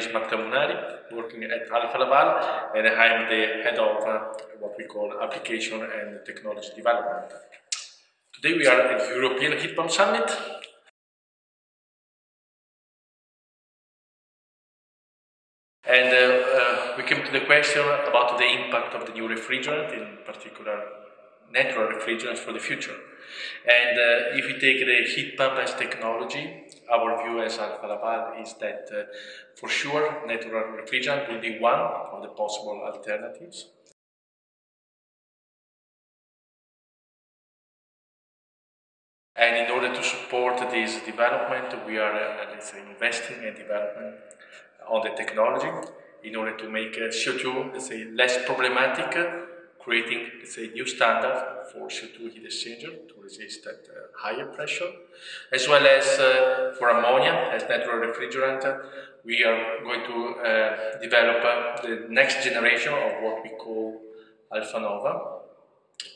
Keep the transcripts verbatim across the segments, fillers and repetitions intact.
is Marco Munari, working at Alfa Laval, and I'm the head of uh, what we call application and technology development. Today we are at the European Heat Pump Summit. And uh, uh, we came to the question about the impact of the new refrigerant, in particular natural refrigerants, for the future. And uh, if you take the heat pump as technology, our view as Alfa Laval is that uh, for sure natural refrigerant will be one of the possible alternatives. And in order to support this development, we are uh, let's say, investing in development on the technology in order to make uh, C O two, let's say, less problematic, creating, let's say, new standard for C O two heat exchanger to resist at uh, higher pressure, as well as uh, for ammonia as natural refrigerant. We are going to uh, develop uh, the next generation of what we call Alpha Nova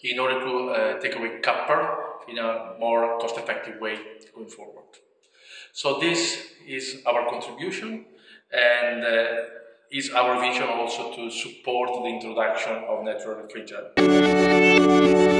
in order to uh, take away copper in a more cost-effective way going forward. So this is our contribution, and uh, is our vision also to support the introduction of natural refrigerant.